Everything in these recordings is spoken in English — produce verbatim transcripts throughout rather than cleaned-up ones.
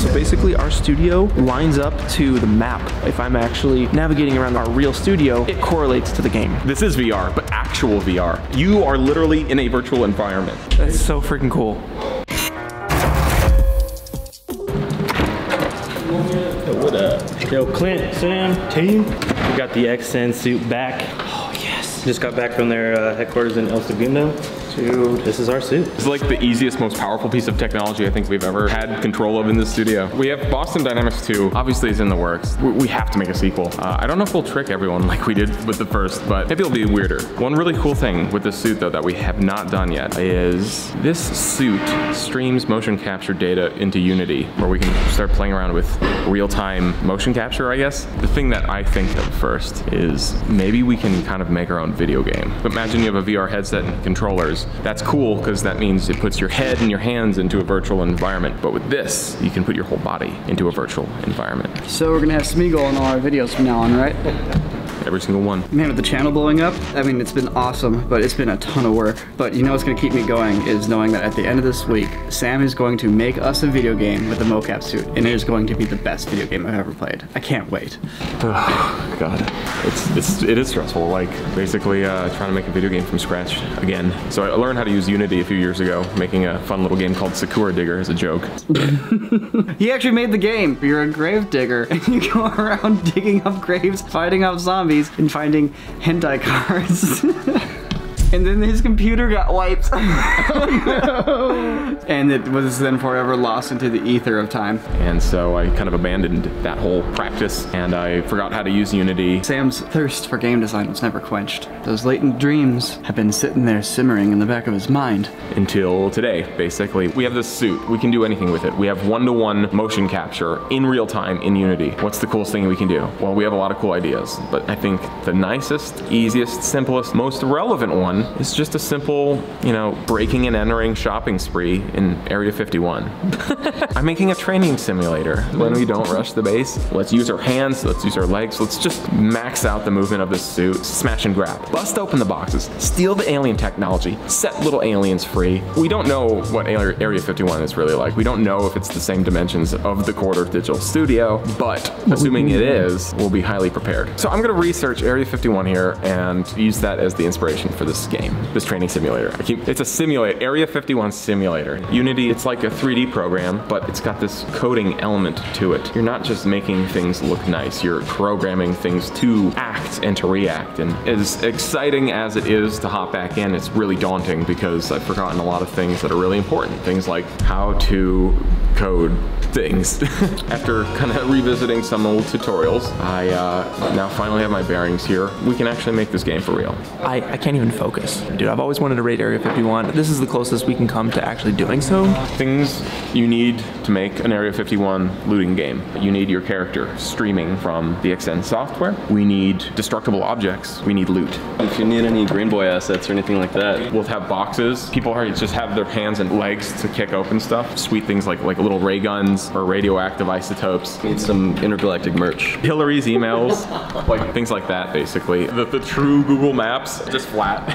So basically our studio lines up to the map. If I'm actually navigating around our real studio, it correlates to the game. This is V R, but actual V R. You are literally in a virtual environment. That's so freaking cool. What up? Yo, Clint, Sam, team. We got the X N suit back. Oh, yes. Just got back from their uh, headquarters in El Segundo. Dude, this is our suit. It's like the easiest, most powerful piece of technology I think we've ever had control of in this studio. We have Boston Dynamics two. Obviously, it's in the works. We, we have to make a sequel. Uh, I don't know if we'll trick everyone like we did with the first, but maybe it'll be weirder. One really cool thing with this suit, though, that we have not done yet is this suit streams motion capture data into Unity, where we can start playing around with real-time motion capture, I guess. The thing that I think of first is maybe we can kind of make our own video game. But imagine you have a V R headset and controllers. That's cool, because that means it puts your head and your hands into a virtual environment. But with this, you can put your whole body into a virtual environment. So we're gonna have Smeagol in all our videos from now on, right? Every single one. Man, with the channel blowing up, I mean, it's been awesome, but it's been a ton of work. But you know what's gonna keep me going is knowing that at the end of this week, Sam is going to make us a video game with a mocap suit, and it is going to be the best video game I've ever played. I can't wait. Oh, God. It's, it's, it is stressful, like, basically uh, trying to make a video game from scratch again. So I learned how to use Unity a few years ago, making a fun little game called Sakura Digger as a joke. He actually made the game. You're a grave digger, and you go around digging up graves, fighting off zombies, and finding hentai cards. And then his computer got wiped. Oh, no. And it was then forever lost into the ether of time. And so I kind of abandoned that whole practice, and I forgot how to use Unity. Sam's thirst for game design was never quenched. Those latent dreams have been sitting there simmering in the back of his mind. Until today, basically. We have this suit. We can do anything with it. We have one-to-one motion capture in real time in Unity. What's the coolest thing we can do? Well, we have a lot of cool ideas, but I think the nicest, easiest, simplest, most relevant one it's just a simple, you know, breaking and entering shopping spree in Area fifty-one. I'm making a training simulator. When we don't rush the base, let's use our hands, let's use our legs, let's just max out the movement of this suit, smash and grab, bust open the boxes, steal the alien technology, set little aliens free. We don't know what Area fifty-one is really like. We don't know if it's the same dimensions of the Corridor Digital Studio, but assuming it is, we'll be highly prepared. So I'm gonna research Area fifty-one here and use that as the inspiration for this game, this training simulator. I keep, it's a simulator, Area fifty-one simulator. Unity, it's like a three D program, but it's got this coding element to it. You're not just making things look nice, you're programming things to act and to react. And as exciting as it is to hop back in, it's really daunting because I've forgotten a lot of things that are really important. Things like how to code things. After kind of revisiting some old tutorials, I uh, now finally have my bearings here. We can actually make this game for real. I, I can't even focus. Dude, I've always wanted to rate Area fifty-one. This is the closest we can come to actually doing so. Things you need to make an Area fifty-one looting game. You need your character streaming from the X N software. We need destructible objects. We need loot. If you need any Green Boy assets or anything like that, we'll have boxes. People already just have their hands and legs to kick open stuff. Sweet things like, like little ray guns, or radioactive isotopes. Need some intergalactic merch. Hillary's emails, like things like that, basically. The, the true Google Maps, just flat.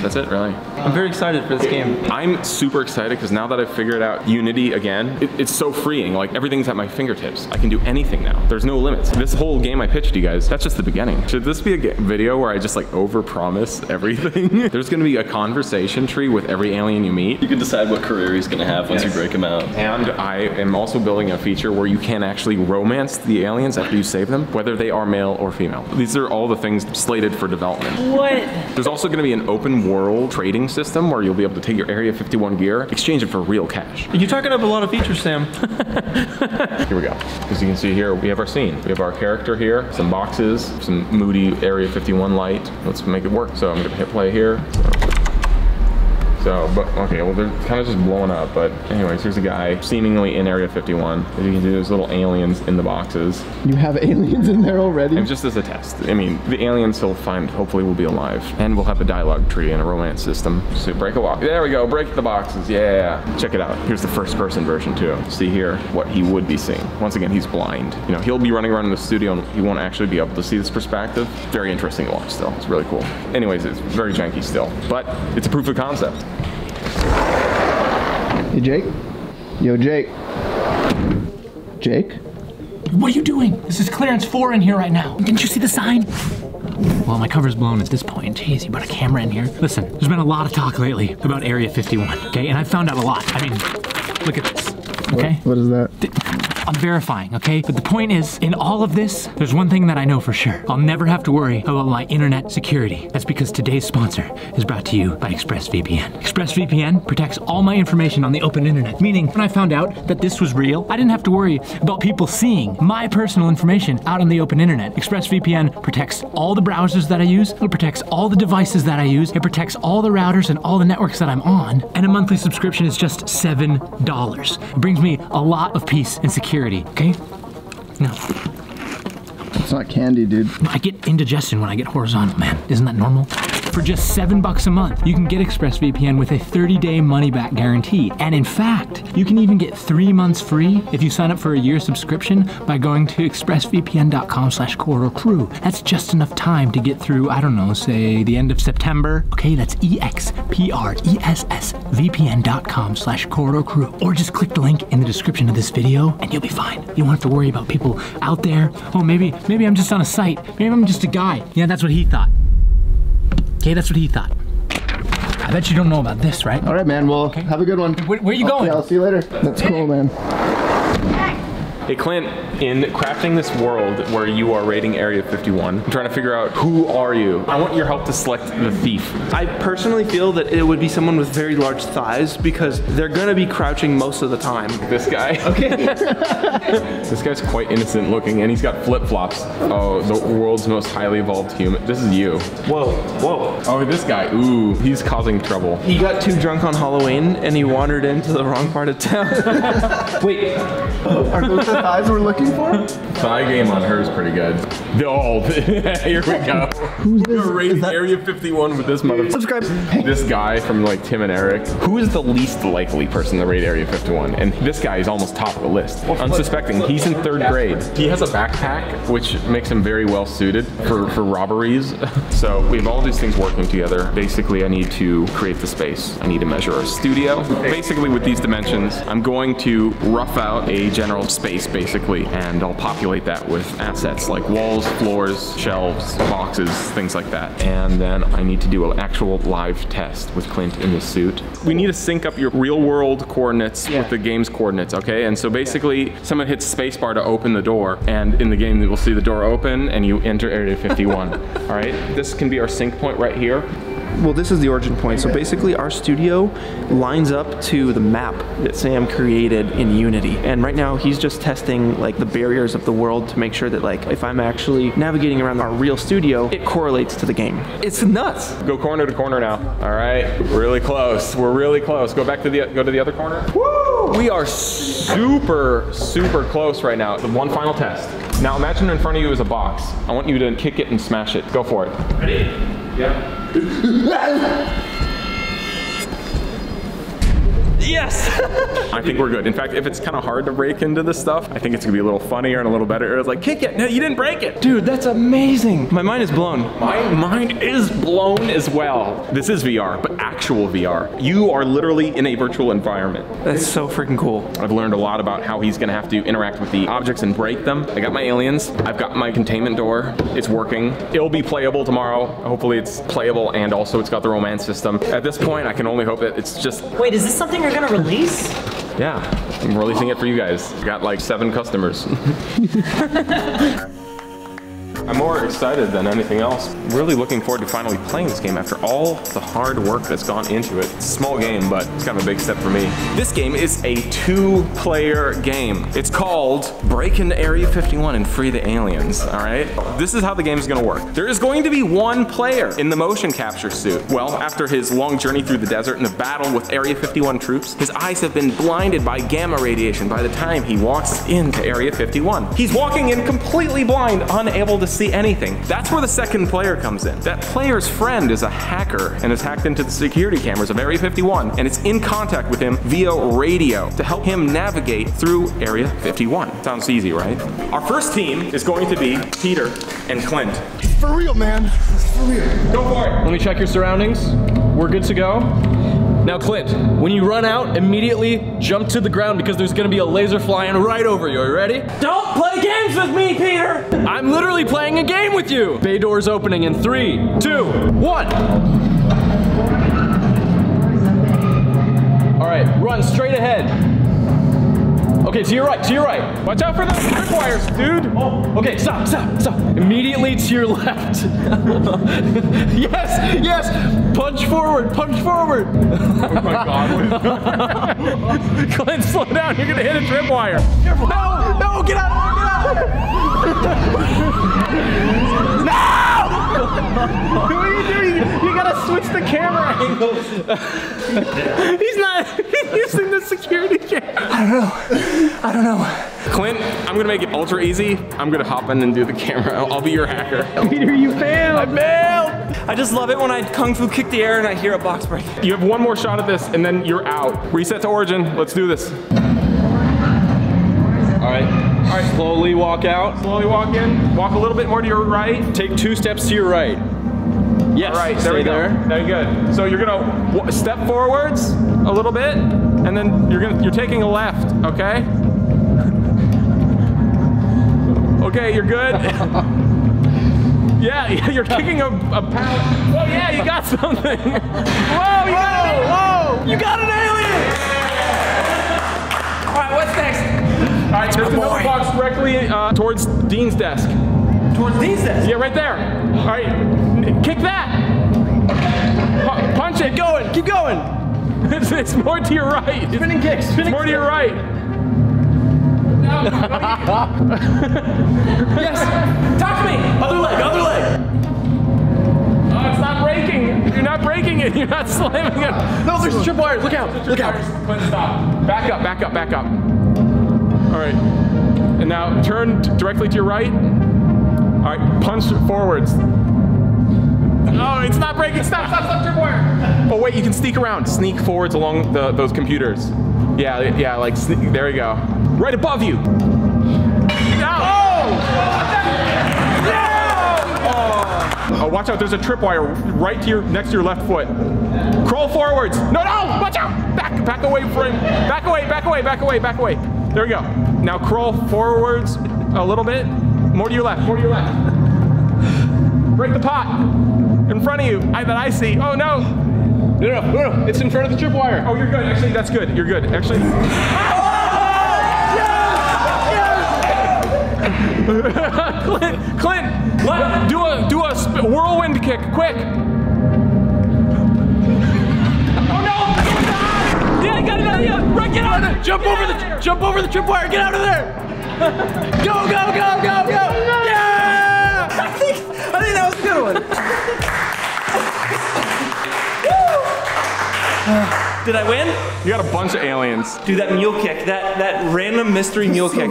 That's it, really. I'm very excited for this game. I'm super excited because now that I've figured out Unity again, it, it's so freeing. Like, everything's at my fingertips. I can do anything now. There's no limits. This whole game I pitched you guys, that's just the beginning. Should this be a video where I just like overpromise everything? There's gonna be a conversation tree with every alien you meet. You can decide what career he's gonna have once yes. you break him out. And I am also Also building a feature where you can actually romance the aliens after you save them, whether they are male or female. These are all the things slated for development. What? There's also going to be an open world trading system where you'll be able to take your Area fifty-one gear, exchange it for real cash. You're talking up a lot of features, Sam. Here we go. As you can see here, we have our scene. We have our character here, some boxes, some moody Area fifty-one light. Let's make it work. So I'm going to hit play here. So, but, okay, well, they're kind of just blowing up, but anyways, here's a guy seemingly in Area fifty-one. As you can see, there's little aliens in the boxes. You have aliens in there already? And just as a test. I mean, the aliens he'll find hopefully will be alive, and we'll have a dialogue tree and a romance system. So break a box. There we go, break the boxes, yeah. Check it out. Here's the first person version too. See here what he would be seeing. Once again, he's blind. You know, he'll be running around in the studio and he won't actually be able to see this perspective. Very interesting to watch still, it's really cool. Anyways, it's very janky still, but it's a proof of concept. Hey Jake. Yo Jake. Jake? What are you doing? This is clearance four in here right now. Didn't you see the sign? Well, my cover's blown at this point. Jeez, you brought a camera in here. Listen, there's been a lot of talk lately about Area fifty-one, okay? And I found out a lot. I mean, look at this, okay? What, what is that? Th I'm verifying, okay? But the point is, in all of this, there's one thing that I know for sure. I'll never have to worry about my internet security. That's because today's sponsor is brought to you by ExpressVPN. ExpressVPN protects all my information on the open internet, meaning when I found out that this was real, I didn't have to worry about people seeing my personal information out on the open internet. ExpressVPN protects all the browsers that I use, it protects all the devices that I use, it protects all the routers and all the networks that I'm on, and a monthly subscription is just seven dollars. It brings me a lot of peace and security. Okay? No. It's not candy, dude. I get indigestion when I get horizontal, man. Isn't that normal? For just seven bucks a month, you can get ExpressVPN with a thirty day money-back guarantee. And in fact, you can even get three months free if you sign up for a year subscription by going to express V P N dot com slash Corridor Crew. That's just enough time to get through, I don't know, say the end of September. Okay, that's E X P R E S S V P N dot com slash Corridor Crew. Or just click the link in the description of this video and you'll be fine. You won't have to worry about people out there. Oh, maybe, maybe I'm just on a site. Maybe I'm just a guy. Yeah, that's what he thought. Okay, that's what he thought. I bet you don't know about this, right? All right, man, well, okay. Have a good one. Where, where are you okay, going? I'll see you later. That's cool, man. Hey, Clint, in crafting this world where you are raiding Area fifty-one, I'm trying to figure out who are you. I want your help to select the thief. I personally feel that it would be someone with very large thighs because they're gonna be crouching most of the time. This guy? Okay. This guy's quite innocent looking and he's got flip-flops. Oh, the world's most highly evolved human. This is you. Whoa, whoa. Oh, this guy, ooh, he's causing trouble. He got too drunk on Halloween and he wandered into the wrong part of town. Wait. Oh, are those the thighs we're looking for? Thigh game on her is pretty good. Oh, here we go. Who's this? You're raiding Area fifty-one with this motherfucker. Subscribe. This guy from like Tim and Eric. Who is the least likely person to raid Area fifty-one? And this guy is almost top of the list. Well, unsuspecting. Look, look, he's in third grade. He has a backpack, which makes him very well suited for, for robberies. So we have all these things working together. Basically, I need to create the space. I need to measure our studio. Basically, with these dimensions, I'm going to rough out a general space, basically, and I'll populate that with assets like walls, floors, shelves, boxes, things like that. And then I need to do an actual live test with Clint in the suit. We need to sync up your real world coordinates yeah. with the game's coordinates, okay? And so basically, yeah. someone hits spacebar to open the door, and in the game, you will see the door open, and you enter Area fifty-one, all right? This can be our sync point right here. Well, this is the origin point. So basically our studio lines up to the map that Sam created in Unity. And right now he's just testing like the barriers of the world to make sure that like if I'm actually navigating around our real studio, it correlates to the game. It's nuts. Go corner to corner now. All right, really close. We're really close. Go back to the, go to the other corner. Woo! We are super, super close right now. One final test. Now imagine in front of you is a box. I want you to kick it and smash it. Go for it. Ready? Yeah. Yes! I think we're good. In fact, if it's kind of hard to break into this stuff, I think it's gonna be a little funnier and a little better. It's like, kick it! No, you didn't break it! Dude, that's amazing! My mind is blown. My mind is blown as well. This is V R, but actual V R. You are literally in a virtual environment. That's so freaking cool. I've learned a lot about how he's gonna have to interact with the objects and break them. I got my aliens. I've got my containment door. It's working. It'll be playable tomorrow. Hopefully it's playable and also it's got the romance system. At this point, I can only hope that it's just... Wait, is this something you're gonna release? Yeah, I'm releasing it for you guys. Got like seven customers. I'm more excited than anything else. Really looking forward to finally playing this game after all the hard work that's gone into it. It's a small game, but it's kind of a big step for me. This game is a two-player game. It's called Break into Area fifty-one and Free the Aliens, all right? This is how the game's gonna work. There is going to be one player in the motion capture suit. Well, after his long journey through the desert and the battle with Area fifty-one troops, his eyes have been blinded by gamma radiation by the time he walks into Area fifty-one. He's walking in completely blind, unable to see see anything. That's where the second player comes in. That player's friend is a hacker and has hacked into the security cameras of Area fifty-one and it's in contact with him via radio to help him navigate through Area fifty-one. Sounds easy, right? Our first team is going to be Peter and Clint. For real, man. For real. Go for it. Let me check your surroundings. We're good to go. Now Clint, when you run out, immediately jump to the ground because there's gonna be a laser flying right over you. Are you ready? Don't play games with me, Peter! I'm literally playing a game with you! Bay door's opening in three, two, one! All right, run straight ahead. Okay, to your right, to your right. Watch out for those trip wires, dude. Oh, okay, stop, stop, stop. Immediately to your left. Yes, yes. Punch forward, punch forward. Oh my God. Clint, slow down. You're gonna hit a trip wire. Careful. No, no, get out of there, get out of there. No! What are you doing? You gotta switch the camera angle. He's not using the security camera. I don't know. I don't know. Clint, I'm gonna make it ultra easy. I'm gonna hop in and do the camera. I'll, I'll be your hacker. Peter, you failed. I failed. I just love it when I kung fu kick the air and I hear a box break. You have one more shot at this and then you're out. Reset to origin. Let's do this. All right. All right, slowly walk out. Slowly walk in. Walk a little bit more to your right. Take two steps to your right. Yes, all right, there we go. There. Very good. So you're gonna step forwards a little bit, and then you're gonna you're taking a left. Okay. Okay, you're good. Yeah, you're kicking a, a pound. Oh yeah, you got something. Whoa, you whoa, got it. Whoa, you got an alien. Yeah. All right, what's next? All right, there's another box directly uh, towards Dean's desk. Towards Dean's desk? Yeah, right there. All right, kick that. P punch it. Keep going, keep going. It's, it's more to your right. Spinning kicks, spinning kicks. More to your right. Yes, talk to me. Other leg, other leg. Oh, it's not breaking. You're not breaking it. You're not slamming it. No, there's trip wires. Look out, look out. Stop. Back up, back up, back up. All right, and now turn directly to your right. All right, punch forwards. Oh, it's not breaking. Stop, stop, stop, trip wire. Oh, wait, you can sneak around. Sneak forwards along the, those computers. Yeah, yeah, like, sneak, there you go. Right above you. Oh! No! Oh, watch out, there's a trip wire right to your, next to your left foot. Crawl forwards. No, no, watch out. Back, back away from, back away, back away, back away, back away. There we go. Now crawl forwards a little bit. More to your left, more to your left. Break the pot in front of you I, that I see. Oh no. No, no, no, no. It's in front of the tripwire. Oh, you're good. Actually, that's good. You're good. Actually. Oh! Yes! Yes! Clint, Clint, let, do a, do a sp whirlwind kick, quick. Get out of there! Jump get over the there. Jump over the tripwire! Get out of there! Go go go go go! Yeah! I think I think that was a good one. uh, did I win? You got a bunch of aliens. Dude, that mule kick, that that random mystery mule kick.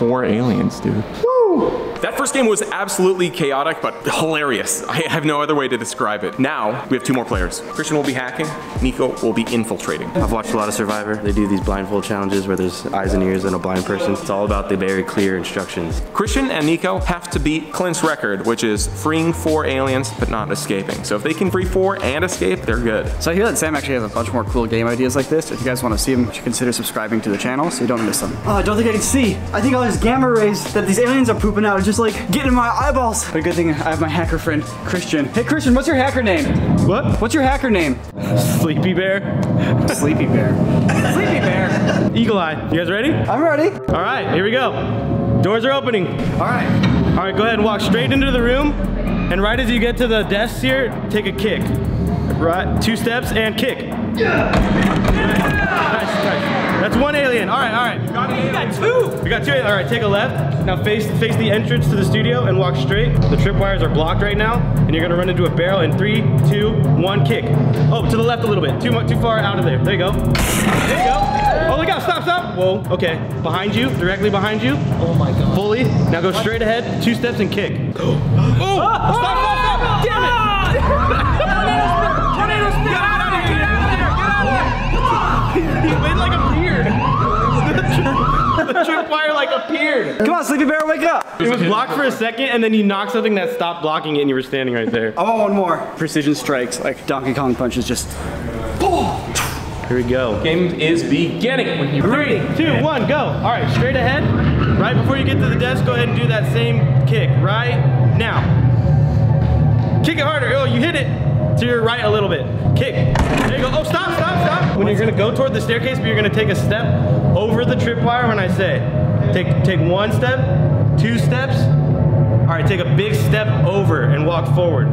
Four aliens, dude. Woo! That first game was absolutely chaotic, but hilarious. I have no other way to describe it. Now, we have two more players. Christian will be hacking, Nico will be infiltrating. I've watched a lot of Survivor. They do these blindfold challenges where there's eyes and ears and a blind person. It's all about the very clear instructions. Christian and Nico have to beat Clint's record, which is freeing four aliens, but not escaping. So if they can free four and escape, they're good. So I hear that Sam actually has a bunch more cool game ideas like this. If you guys want to see them, you should consider subscribing to the channel so you don't miss them. Oh, I don't think I can see. I think all these gamma rays that these aliens are pooping out are just Just like getting in my eyeballs. But a good thing I have my hacker friend, Christian. Hey Christian, what's your hacker name? What? What's your hacker name? Sleepy Bear. Sleepy Bear. Sleepy Bear. Eagle Eye, you guys ready? I'm ready. All right, here we go. Doors are opening. All right. All right, go ahead and walk straight into the room. And right as you get to the desk here, take a kick. Right, two steps and kick. Yeah. Yeah. Nice, nice. That's one alien. All right, all right. We got, we got two. We got two. All right, take a left. Now face face the entrance to the studio and walk straight. The tripwires are blocked right now, and you're gonna run into a barrel in three, two, one, kick. Oh, to the left a little bit. Too much, too far out of there. There you go. There you go. Oh, look out! Stop, stop. Whoa. Okay. Behind you, directly behind you. Oh my God. Fully. Now go straight ahead. Two steps and kick. Oh! Stop! Stop! Stop! Damn it! The tripwire like appeared. Come on, Sleepy Bear, wake up. It was blocked for a second and then you knocked something that stopped blocking it and you were standing right there. I want one more. Precision strikes, like Donkey Kong punches, just. Oh. Here we go. Game is beginning. When you Three, two, one, go. All right, straight ahead. Right before you get to the desk, go ahead and do that same kick right now. Kick it harder. Oh, you hit it to your right a little bit. Kick. There you go. Oh, stop, stop, stop. When you're gonna go toward the staircase, but you're gonna take a step over the tripwire when I say it. Take, take one step, two steps. All right, take a big step over and walk forward.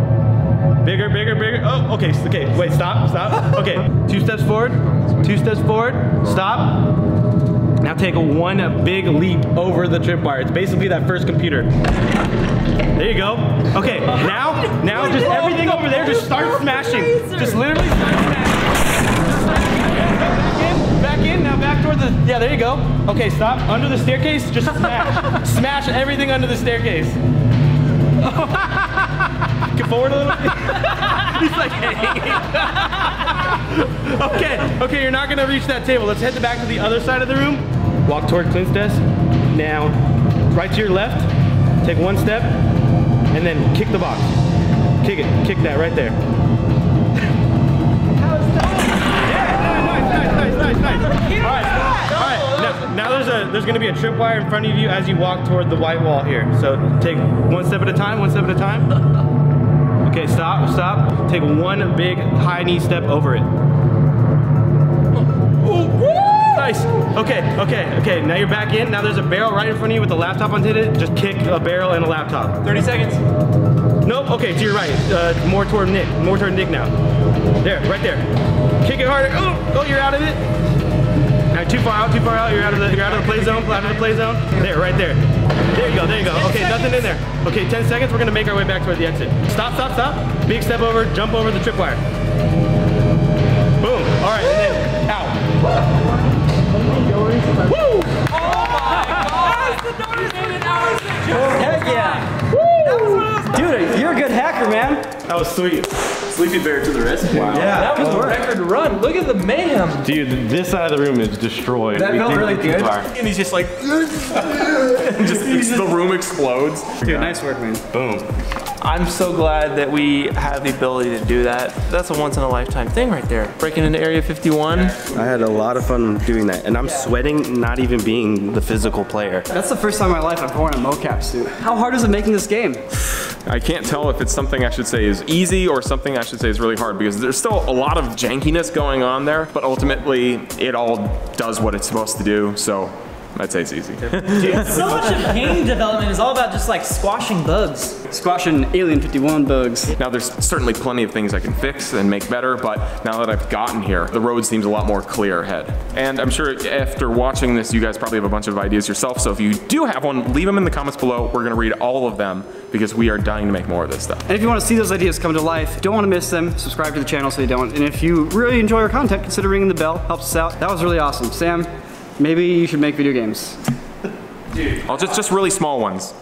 Bigger, bigger, bigger. Oh, okay, okay. Wait, stop, stop. Okay, two steps forward, two steps forward, stop. Now take a one big leap over the tripwire. It's basically that first computer. There you go. Okay, now, now just everything over there, just start smashing. Just literally start smashing. Back in, back in, now back toward the, yeah, there you go. Okay, stop, under the staircase, just smash. Smash everything under the staircase. Get forward a little bit. He's like, hey. Okay, okay, you're not gonna reach that table. Let's head back to the other side of the room. Walk toward Clint's desk. Now, right to your left, take one step, and then kick the box. Kick it, kick that right there. How is that? Yeah, nice, nice, nice, nice, nice. All right, all right. Now, now there's a there's gonna be a tripwire in front of you as you walk toward the white wall here. So take one step at a time, one step at a time. Okay, stop, stop. Take one big high knee step over it. Nice. Okay, okay, okay. Now you're back in. Now there's a barrel right in front of you with the laptop on it. Just kick a barrel and a laptop. thirty seconds. Nope. Okay, to your right. Uh, more toward Nick. More toward Nick now. There, right there. Kick it harder. Oh, oh, you're out of it. Now too far out. Too far out. You're out of the. You're out of the play zone. Out of the play zone. There, right there. There you go. There you go. Okay, nothing in there. Okay, ten seconds. We're gonna make our way back toward the exit. Stop, stop, stop. Big step over. Jump over the tripwire. Boom. All right. And then out. Woo! Oh my God! That was the notice in an hour six. Heck yeah! Woo! That was what I was like. Dude, you're a good hacker, man. That was sweet. Sleepy Bear to the rescue. Wow. Yeah, that was a record run. Look at the mayhem. Dude, this side of the room is destroyed. That we felt really good. Far. And he's just like, just the room explodes. Dude, yeah. Nice work, man. Boom. I'm so glad that we have the ability to do that. That's a once in a lifetime thing right there. Breaking into Area fifty-one. I had a lot of fun doing that, and I'm yeah. sweating not even being the physical player. That's the first time in my life I've worn a mocap suit. How hard is it making this game? I can't tell if it's something I should say is easy or something I should say is really hard, because there's still a lot of jankiness going on there, but ultimately it all does what it's supposed to do, so. I'd say it's easy. Dude, so much of game development is all about just like squashing bugs. Squashing Alien fifty-one bugs. Now there's certainly plenty of things I can fix and make better, but now that I've gotten here, the road seems a lot more clear ahead. And I'm sure after watching this, you guys probably have a bunch of ideas yourself, so if you do have one, leave them in the comments below. We're gonna read all of them because we are dying to make more of this stuff. And if you wanna see those ideas come to life, don't wanna miss them, subscribe to the channel so you don't. And if you really enjoy our content, consider ringing the bell, helps us out. That was really awesome. Sam, maybe you should make video games. Dude. I'll just, just really small ones.